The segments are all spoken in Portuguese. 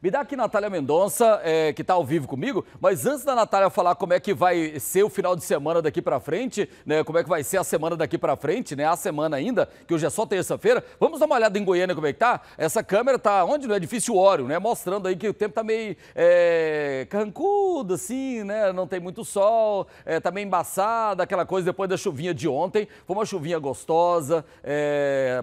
Me dá aqui Natália Mendonça, que está ao vivo comigo, mas antes da Natália falar como é que vai ser o final de semana daqui para frente, né, como é que vai ser a semana daqui para frente, né, a semana ainda, que hoje é só terça-feira, vamos dar uma olhada em Goiânia como é que tá? Essa câmera tá onde? No edifício Ório, né, mostrando aí que o tempo tá meio carrancudo, assim, né, não tem muito sol, tá meio embaçado, aquela coisa depois da chuvinha de ontem, foi uma chuvinha gostosa,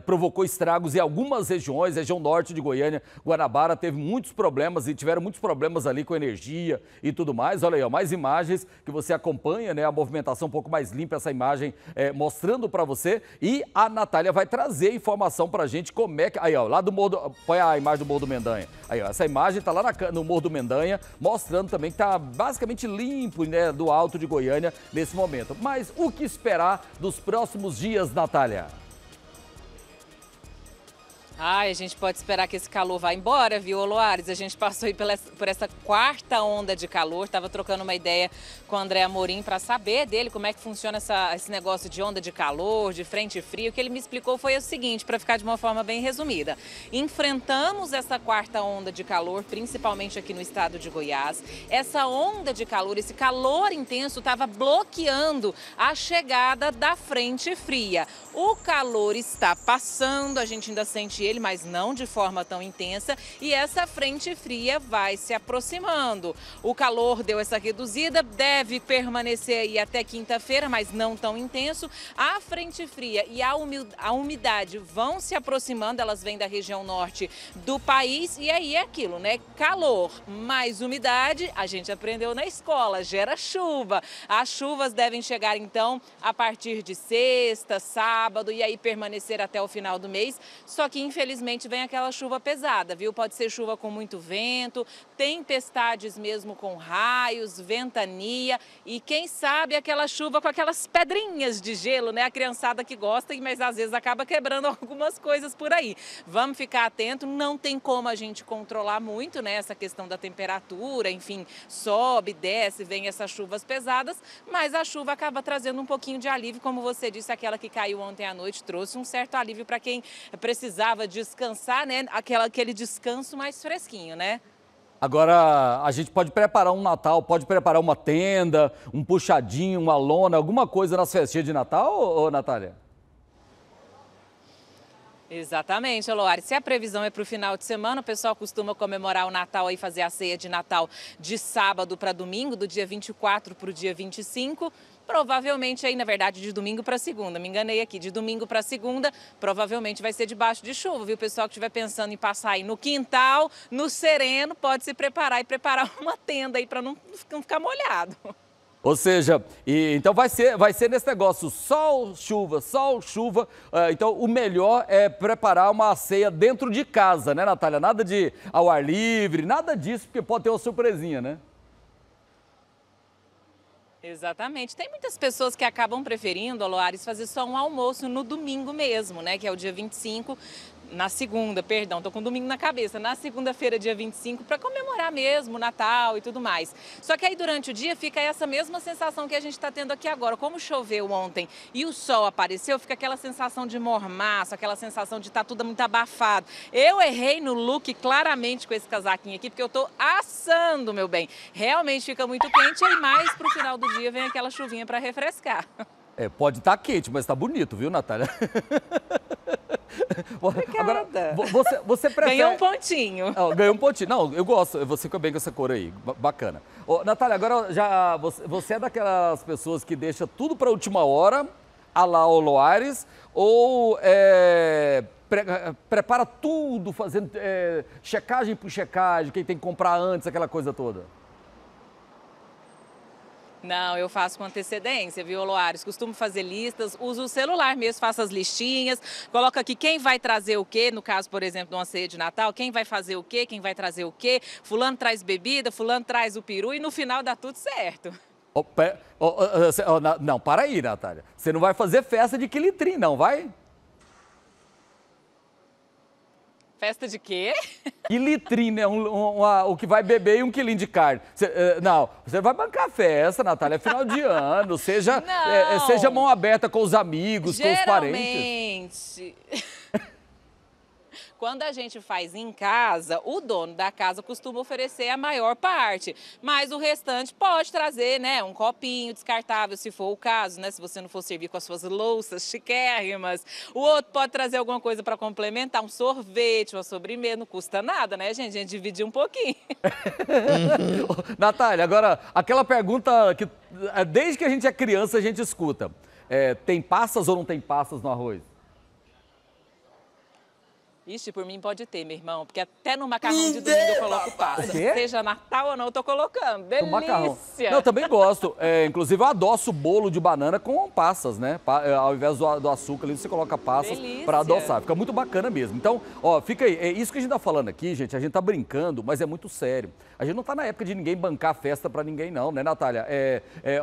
provocou estragos em algumas regiões, região norte de Goiânia, Guanabara teve muitos problemas e tiveram muitos problemas ali com energia e tudo mais. Olha aí, ó, mais imagens que você acompanha, né? A movimentação um pouco mais limpa, essa imagem mostrando para você. E a Natália vai trazer informação pra gente como é que... Aí, ó, lá do Morro do... Põe a imagem do Morro do Mendanha. Aí, ó, essa imagem tá lá no Morro do Mendanha, mostrando também que tá basicamente limpo, né? Do Alto de Goiânia nesse momento. Mas o que esperar dos próximos dias, Natália? Ai, a gente pode esperar que esse calor vá embora, viu, Loares? A gente passou aí por essa quarta onda de calor. Tava trocando uma ideia com o André Amorim para saber dele como é que funciona esse negócio de onda de calor, de frente fria. O que ele me explicou foi o seguinte, para ficar de uma forma bem resumida. Enfrentamos essa quarta onda de calor, principalmente aqui no estado de Goiás. Essa onda de calor, esse calor intenso, estava bloqueando a chegada da frente fria. O calor está passando, a gente ainda sente ele, mas não de forma tão intensa, e essa frente fria vai se aproximando. O calor deu essa reduzida, deve permanecer aí até quinta-feira, mas não tão intenso. A frente fria e a umidade vão se aproximando, elas vêm da região norte do país, e aí é aquilo, né? Calor mais umidade, a gente aprendeu na escola, gera chuva. As chuvas devem chegar, então, a partir de sexta, sábado, e aí permanecer até o final do mês, só que infelizmente vem aquela chuva pesada, viu? Pode ser chuva com muito vento, tempestades mesmo com raios, ventania e quem sabe aquela chuva com aquelas pedrinhas de gelo, né? A criançada que gosta, mas às vezes acaba quebrando algumas coisas por aí. Vamos ficar atento, não tem como a gente controlar muito, né? Essa questão da temperatura, enfim, sobe, desce, vem essas chuvas pesadas, mas a chuva acaba trazendo um pouquinho de alívio, como você disse, aquela que caiu ontem à noite trouxe um certo alívio para quem precisava descansar, né? Aquele descanso mais fresquinho, né? Agora, a gente pode preparar um Natal, pode preparar uma tenda, um puxadinho, uma lona, alguma coisa nas festinhas de Natal, ô Natália? Exatamente, Eloá. Se a previsão é para o final de semana, o pessoal costuma comemorar o Natal e fazer a ceia de Natal de sábado para domingo, do dia 24 para o dia 25. Provavelmente aí, na verdade, de domingo para segunda, me enganei aqui, de domingo para segunda, provavelmente vai ser debaixo de chuva, viu? O pessoal que estiver pensando em passar aí no quintal, no sereno, pode se preparar e preparar uma tenda aí para não ficar molhado. Ou seja, então vai ser nesse negócio, sol, chuva, então o melhor é preparar uma ceia dentro de casa, né, Natália? Nada de ao ar livre, nada disso, porque pode ter uma surpresinha, né? Exatamente. Tem muitas pessoas que acabam preferindo, Aloares, fazer só um almoço no domingo mesmo, né? Que é o dia 25, na segunda, perdão, tô com domingo na cabeça, na segunda-feira, dia 25, para comemorar mesmo o Natal e tudo mais. Só que aí durante o dia fica essa mesma sensação que a gente está tendo aqui agora. Como choveu ontem e o sol apareceu, fica aquela sensação de mormaço, aquela sensação de estar tudo muito abafado. Eu errei no look claramente com esse casaquinho aqui, porque eu tô assando, meu bem. Realmente fica muito quente e mais pro final do dia vem aquela chuvinha para refrescar. É, pode estar quente, mas tá bonito, viu, Natália? Agora, você prefere... Ganhou um pontinho. Oh, ganhou um pontinho. Não, eu gosto, você fica bem com essa cor aí, bacana. Oh, Natália, agora já você é daquelas pessoas que deixa tudo para a última hora, à la Oloares, ou prepara tudo, fazendo checagem por checagem, quem tem que comprar antes, aquela coisa toda? Não, eu faço com antecedência, viu, Loares? Costumo fazer listas, uso o celular mesmo, faço as listinhas, coloco aqui quem vai trazer o quê, no caso, por exemplo, de uma ceia de Natal, quem vai fazer o quê, quem vai trazer o quê, fulano traz bebida, fulano traz o peru e no final dá tudo certo. Não, para aí, Natália, você não vai fazer festa de quilitrim, não vai? Festa de quê? Quilitrim, né? O que vai beber e um quilinho de carne. Não, você vai bancar festa, Natália, é final de ano, seja mão aberta com os amigos, geralmente, com os parentes. Quando a gente faz em casa, o dono da casa costuma oferecer a maior parte, mas o restante pode trazer, né, um copinho descartável, se for o caso, né, se você não for servir com as suas louças chiquérrimas. O outro pode trazer alguma coisa para complementar, um sorvete, uma sobremesa, não custa nada, né, gente? A gente dividir um pouquinho. Natália, agora, aquela pergunta que desde que a gente é criança a gente escuta. Tem passas ou não tem passas no arroz? Ixi, por mim pode ter, meu irmão, porque até no macarrão de domingo eu coloco passas. Seja Natal ou não, eu tô colocando. Delícia! No macarrão. Não, eu também gosto. Inclusive, eu adoço o bolo de banana com passas, né? Ao invés do açúcar ali, você coloca passas para adoçar. Fica muito bacana mesmo. Então, ó, fica aí. É isso que a gente tá falando aqui, gente. A gente tá brincando, mas é muito sério. A gente não tá na época de ninguém bancar festa para ninguém, não, né, Natália?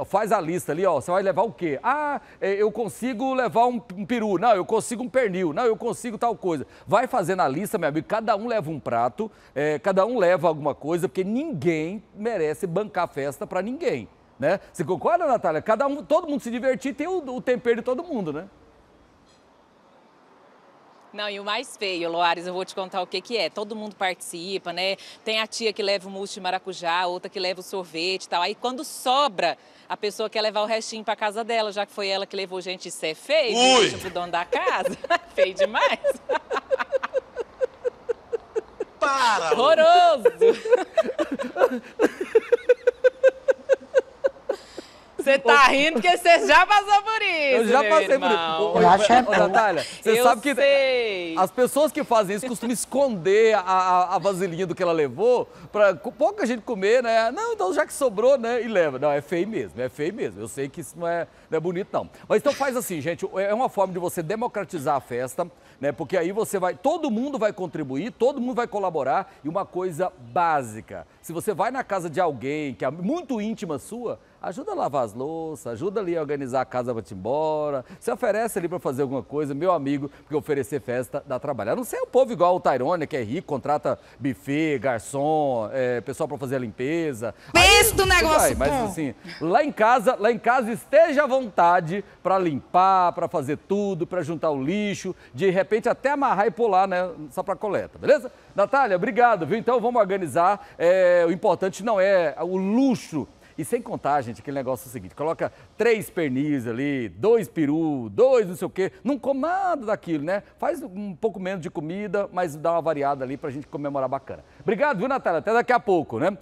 Faz a lista ali, ó. Você vai levar o quê? Ah, eu consigo levar um peru. Não, eu consigo um pernil. Não, eu consigo tal coisa. Vai fazendo a lista, meu amigo, cada um leva um prato, cada um leva alguma coisa, porque ninguém merece bancar festa para ninguém, né? Você concorda, Natália? Todo mundo se divertir, tem o tempero de todo mundo, né? Não, e o mais feio, Loares, eu vou te contar o que é. Todo mundo participa, né? Tem a tia que leva o mousse de maracujá, outra que leva o sorvete e tal. Aí quando sobra, a pessoa quer levar o restinho pra casa dela, já que foi ela que levou. Gente, isso é feio, deixa pro dono da casa. Feio demais. Para! Horroroso! Você tá rindo porque você já passou por isso. Eu já passei por isso. Ô, Natália, você sabe que as pessoas que fazem isso costumam esconder a vasilhinha do que ela levou pra pouca gente comer, né? Não, então já que sobrou, né? E leva. Não, é feio mesmo. Eu sei que isso não é bonito, não. Mas então faz assim, gente. É uma forma de você democratizar a festa, né? Porque aí todo mundo vai contribuir, todo mundo vai colaborar. E uma coisa básica: se você vai na casa de alguém que é muito íntima sua, ajuda a lavar as louças, ajuda ali a organizar a casa para te ir embora. Se oferece ali para fazer alguma coisa, meu amigo, porque oferecer festa dá trabalho. A não ser o povo igual o Tairone, que é rico, contrata buffet, garçom, pessoal para fazer a limpeza. Pensa do negócio, vai, mas assim, lá em casa esteja à vontade para limpar, para fazer tudo, para juntar o lixo, de repente até amarrar e pular, né? Só para coleta, beleza? Natália, obrigado, viu? Então vamos organizar. O importante não é o luxo. E sem contar, gente, aquele negócio é o seguinte: coloca 3 pernis ali, 2 peru, 2 não sei o quê. Não come nada daquilo, né? Faz um pouco menos de comida, mas dá uma variada ali pra gente comemorar bacana. Obrigado, viu, Natália? Até daqui a pouco, né?